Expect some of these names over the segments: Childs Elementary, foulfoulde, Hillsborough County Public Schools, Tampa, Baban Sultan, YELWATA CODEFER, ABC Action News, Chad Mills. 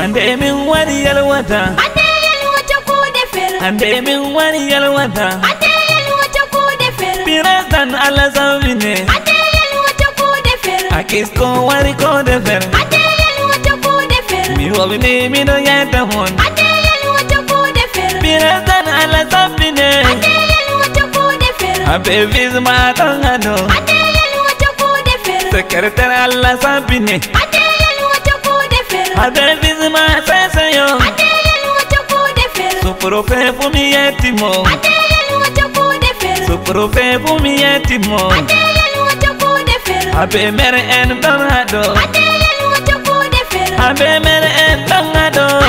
and they mean what Yelwata Codefer, and they mean what Yelwata Codefer, Piratan Alazavine, and Yelwata Codefer, Akisko Wari Codefer, and Yelwata Codefer, me will name it a yata one, and Yelwata Codefer, Piratan Alazavine, and Yelwata Codefer, a baby's matangano. Secretary Allah Sabine, Adel Vizima Sasayo, Suprofe for me etimo, Suprofe for me etimo, Abe Mere and Bangado, Abe Mere and Bangado,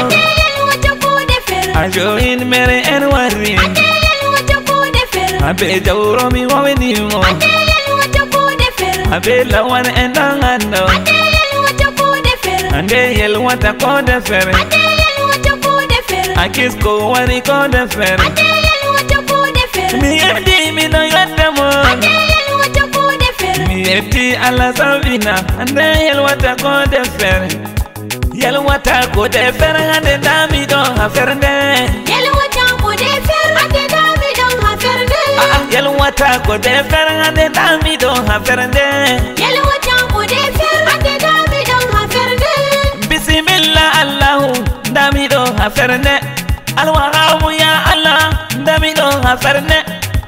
Ajoin Mere and Wari, Abe Jauromi Wavinimo. Abela wan endangando, ande Yelwata Codefer, akisko wani Codefer, mi eti mi no yata mon, mi eti ala savina, ande Yelwata Codefer, Yelwata Codefer ande dami don haferde, Yelwata Codefer ande dami don haferde. Yelwata Codefer ande dami don haferde. Yelwata Codefer ande dami don haferde. Bismillah Allahu dami don haferde. Al-Wahhab ya Allah dami don haferde.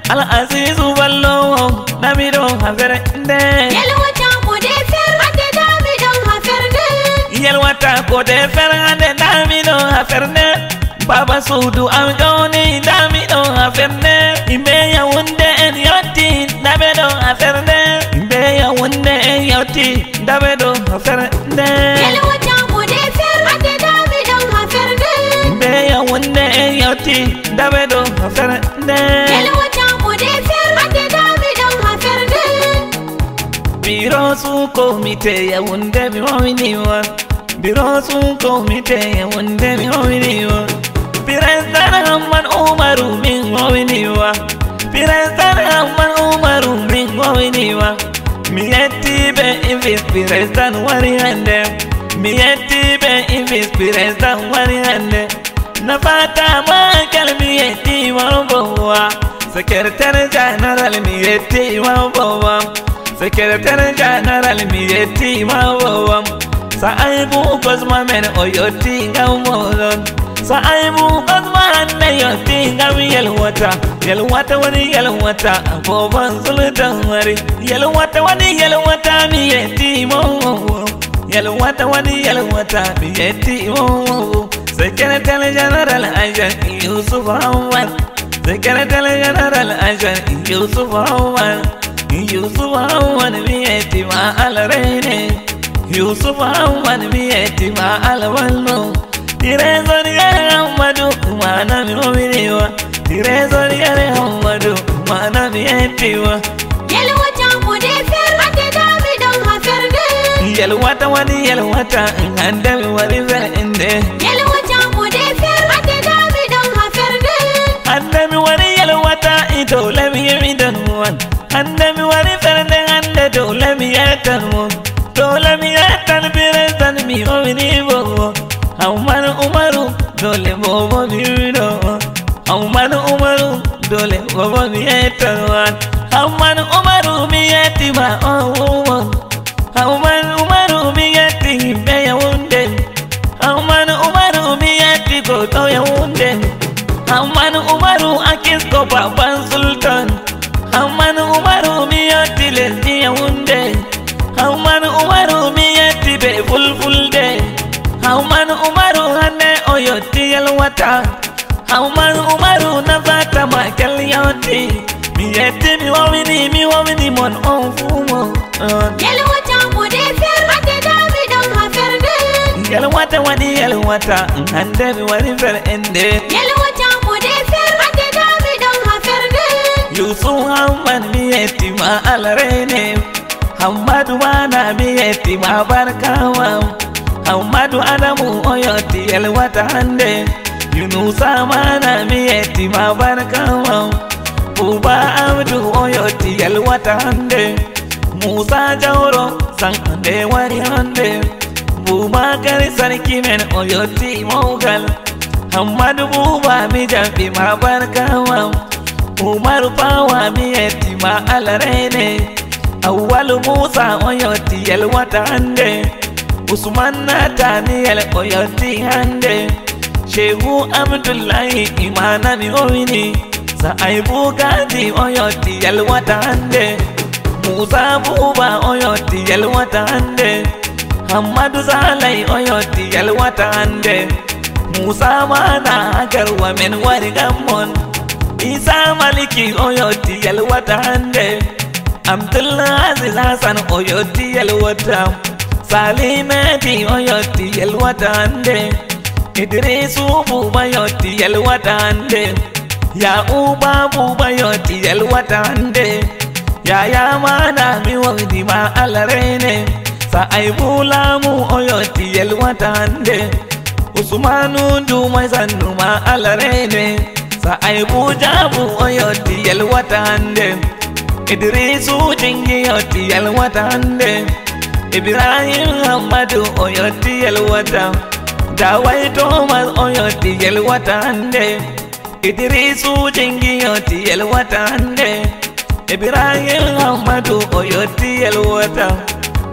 Al-Aziz wallahu dami don haferde. Yelwata Codefer ande dami don haferde. Yelwata Codefer ande dami don haferde. Baba Sudu am goni dami don haferde. Imbeya wunde en yoti dabe don haferde. Imbeya wunde en yoti dabe don haferde. Yelwata Codefer ande dami don haferde. Imbeya wunde en yoti dabe don haferde. Yelwata Codefer ande dami don haferde. Biro su komite ya wunde mi wawiniwa. Biro su komite ya wunde mi wawiniwa. Pirezana hamman umaru min wawiniwa. Pirezana hamman umaru min wawiniwa. Miyetibe invis pirezan wari hande. Miyetibe invis pirezan wari hande. Nafata makal miyeti wabowa. Secretary General miyeti wabowa. Secretary General miyeti wabowa. Saibu kozma men oyoti ngawolon. So I'm a good man, I think I will Yelwata when the Yelwata, for one solitary worry. Yelwata when the Yelwata, me a team. Yelwata when the Yelwata, me a team. Secretary General, I just use for one. Secretary General, I just use for one. Use for one, me a team, I'll already. Use for one, me a team, I'll alone. Tirezori yare Muhammadu umana mi wawiniwa. Tirezori yare Muhammadu umana mi etiwa. Yelwata Codefer ande dami don haferde. Yelwata wani Yelwata ande mi warifende. Yelwata Codefer ande dami don haferde. Ande mi wani Yelwata ito lemi yemidanwan. Ande mi warifende ande do lemi yatanwan. Do lemi yatan pirezan mi wawiniwa. Umaru dole bobo biro. Umaru dole bobo bietawan. Umaru bieti ba owo. Umaru bieti be ya wunde. Umaru bieti go to ya wunde. Umaru akisko baban sultan. Umaru bieti lesi ya wunde. Umaru bieti be fulfulde. Umaru hane oyoti Yelwata. Umaru nafata makal yoti. Miyeti mi wawini mon onfumo. Yelwata Codefer ande dami don haferde. Yelwata wani Yelwata ande mi warifer ende. Yelwata Codefer ande dami don haferde. Yusu hamman miyeti ma alarene. Hammadu wana miyeti ma barkawam. Ahmadu Adamu oyoti Yelwata hande. Yunusa mana miyeti mabarakawa. Buba Abdu oyoti Yelwata hande. Musa Jauro san hande wari hande. Abubakar sarki men Oyoti Mughal, Ahmad Buba mi jambi ma barkawa, Umar Fawa mi yetima alarene, Awwal Musa Oyoti Yelwata ande, Usman Nathaniel Oyoti hande, Shehu Abdullahi Imana mi oyini, Saibu Gadi Oyoti Yelwata ande, Musa Buba Oyoti Yelwata ande, Hamadu Zalai Oyoti Yelwata ande, Musa Mana Agarwa men Warigamon, Isa Maliki Oyoti Yelwata ande, Abdullah Aziz Hassan Oyoti Yelwata, Salim Mehdi Oyoti Yelwata ande, Idris Buba Oyoti Yelwata ande, Ya'uba Buba Oyoti Yelwata ande, Yaya Mana Miwadi Ma Alarene, Saibu Lamu Oyoti Yelwata ande, Usmanu Dumai Zanuma Alarene, Saibu Jabu Oyoti Yelwata ande, Idrisu Jingi Oyoti Yelwata ande, Ibrahim Hamadu Oyoti Yelwata, Dawai Thomas Oyoti Yelwata ande, Idrisu Jingi Oyoti Yelwata ande, Ibrahim Hamadu Oyoti Yelwata.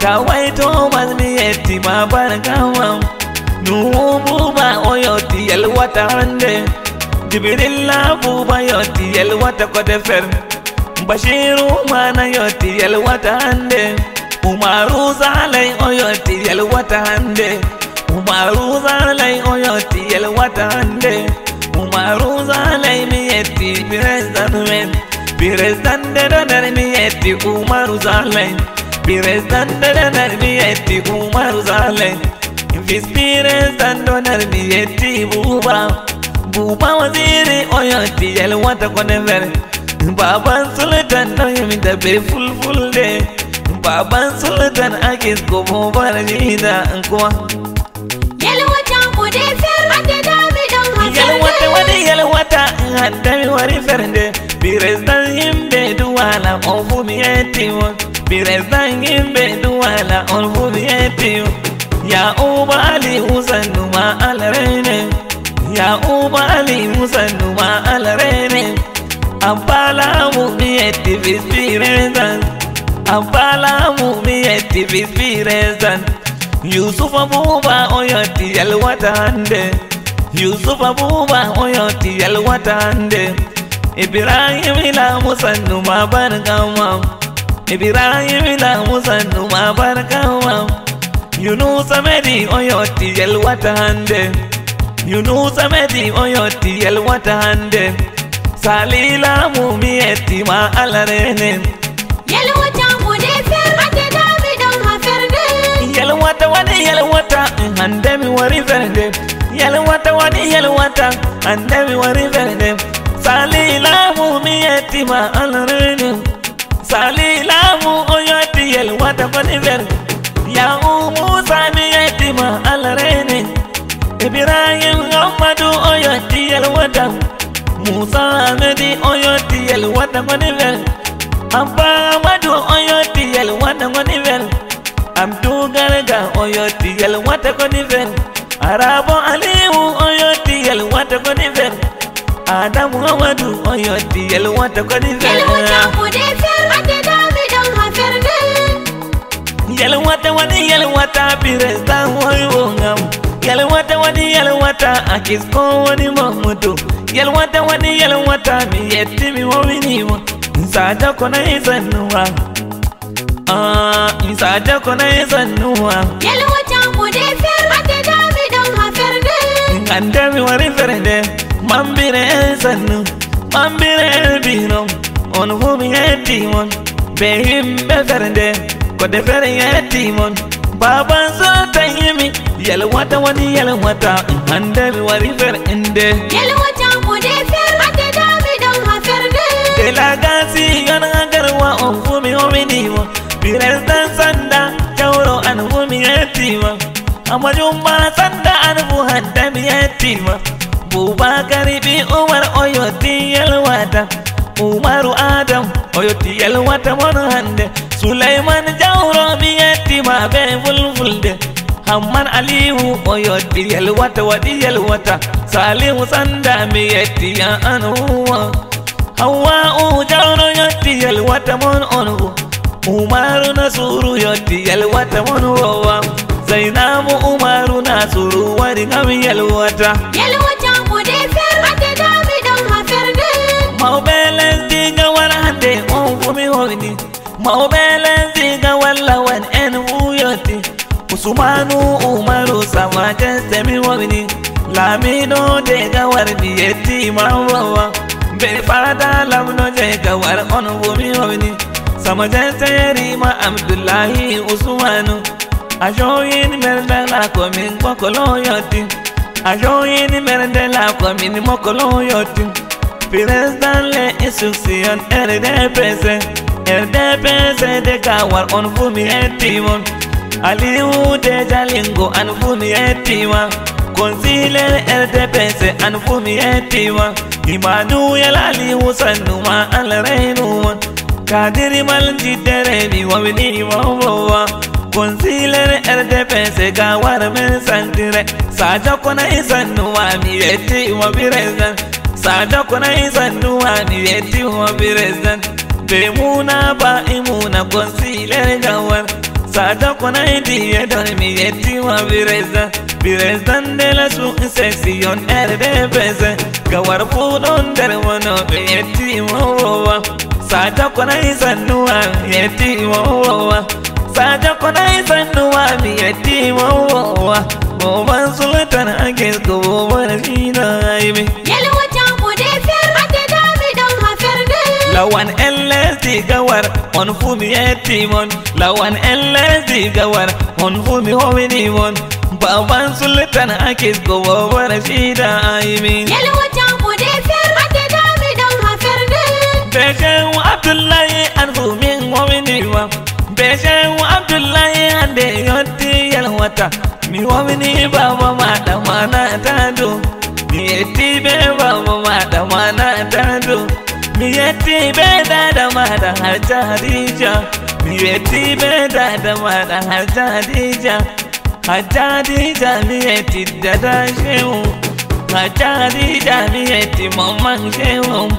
Kawai Thomas mi yeti ma barkawa, Nuhu Buba Oyoti Yelwata ande, Jibrilla Buba Oyoti Yelwata Codefer, Bashiru Mana Oyoti Yelwata ande, Umaru Zalai Oyoti Yelwata ande, Umaru Zalai Oyoti Yelwata ande, Umaru Zalai mi yeti Biresdan Dedan mi yeti Umaru Zalai. Pires dandonar miyeti Umaru Zalai, Infis pires dandonar miyeti Buba, Buba Waziri Oyoti Yelwata Codefer, Baban Sultan Noyemi da be fulful de, Baban Sultan Agis ko Buba Rajida Nkwa. Yelwata Codefer ate dami don hasar. Yelwata wani Yelwata hadami wari fernde, Pires dan himbe duwala ofu miyeti wa. Biresdan himbe duwala olfu miyeti, Ya'ubali Musanuma Alarene, Ya'ubali Musanuma Alarene, Abalamu miyeti Biresdan, Abalamu miyeti Biresdan, Yusuf Buba Oyoti Yelwata ande, Yusuf Buba Oyoti Yelwata ande, Ibrahim la Musanuma barkawa, Ibrahim la Musanuma barkawa, Yunus Mehdi Oyoti Yelwata ande, Yunus Mehdi Oyoti Yelwata ande, Salila Mumiyeti ma alarene. Yelwata Codefer ate dami don haferde, Yelwata wani Yelwata ande mi wariferde, Yelwata wani Yelwata ande mi wariferde, Salila Mumiyeti ma alarene. Salilamu Oyoti Yelwata Codefer, Ya'u Musa mi yetima alarene, Ibrahim Hamadu Oyoti Yelwata, Musa Amedi Oyoti Yelwata Codefer, Abba Amadu Oyoti Yelwata Codefer, Abdu Garga Oyoti Yelwata Codefer, Arabu Aliu Oyoti Yelwata Codefer, Adam Muhammadu Oyoti Yelwata Codefer. Yelwata wani Yelwata Biresdan hoiwongam, Yelwata wani Yelwata akisko wani Mahmudu, Yelwata wani Yelwata miyeti miwawiniwa, Nsaja kona izanuwa, Nsaja kona izanuwa. Yelwata Codefer ate dami don haferde, Andami wariferde, Mambire izanu, Mambire elbinom, Onfu miyetimon, Behim beferde, Codefer yetimon, Baban Sultan yimi, Yelwata wani Yelwata andami wariferde. Yelwata Codefer ate dami don haferde, Telagasi yanagarwa onfumi ominiwa, Biresdan sanda jauro anfumi yetima, Amajumma sanda anfu haddami yetima, Bubakari bi Umar Oyoti Yelwata, Umaru Adam Oyoti Yelwata mono hande, Sulaiman Jauro mi yetima be fulfulde, Amman Aliyu oyodi yelwata wadi yelwata Salihu sanda miyeti ya anuwa Hawa ujauno yoti yelwata mon onuwa Umaru nasuru yoti yelwata monuwa Zainabu Umaru nasuru wadi ngami yelwata Yelwata codefer ate dami don haferde Maubeles diga wala hande onfumi hogni Maubeles diga wala wan enu yoti Usumanu Umaru sama jastemi wagni Lamido jega warbi yeti mawawa Befada lamno jega war onwumi wagni Sama jasteri ma Abdullahi Usumanu Ajoyin merdela komin mokolo yoti Ajoyin merdela komin mokolo yoti Firezdan le instruksiyon RDPC deka war onwumi yeti mon Aliyu deja lingo anfumi yetiwa Concealer LDPC anfumi yetiwa Imanu ya Aliyu sanuma alrenuwa Kadiri maljideremi wawini wawowa Concealer LDPC gawar mensantire Sajokona isanuwa miyetiwa birezan Sajokona isanuwa miyetiwa birezan Bemuna ba imuna concealer gawar Sada kona hindi yedami yeti wa bireza Bireza ndela su inseksiyon RDPC Gawar pudon derwano yeti wa uwa Sada kona isanuwa yeti wa uwa Sada kona isanuwa yeti wa uwa Boban sultan agis kuboban jina aimi Yelwata codefer ate dami don haferde Lawan LSD gawar onfumi yeti mon Lawan LSD gawar onfumi homini mon Baban sultan akis kubobar shida aimi Yelwata codefer ate dami don haferde Bejewu Abdullahi anfumi homini wa Bejewu Abdullahi ande yoti yelwata Mi homini baba mada mana tadu Mi yeti be baba mada mana tadu Mi yeti be dada mada haja Hadija Mi yeti be dada mada haja Hadija Haja Hadija mi yeti dada shehu Haja Hadija mi yeti mamang shehu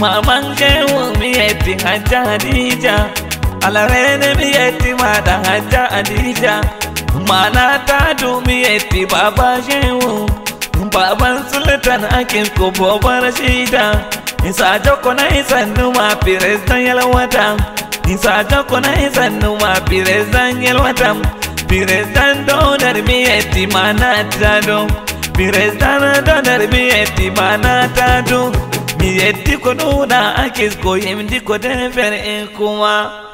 Mamang shehu mi yeti haja Hadija Alarene mi yeti mada haja Hadija Manata du mi yeti baba shehu Baban sultan akin kubobar shida Isa joko na isanuma Firezdan Yelwata Isa joko na isanuma Firezdan Yelwata Firezdan donar mi yeti manata do Firezdan donar mi yeti manata do Mi yeti koduna akis koyim di kodefer ikuma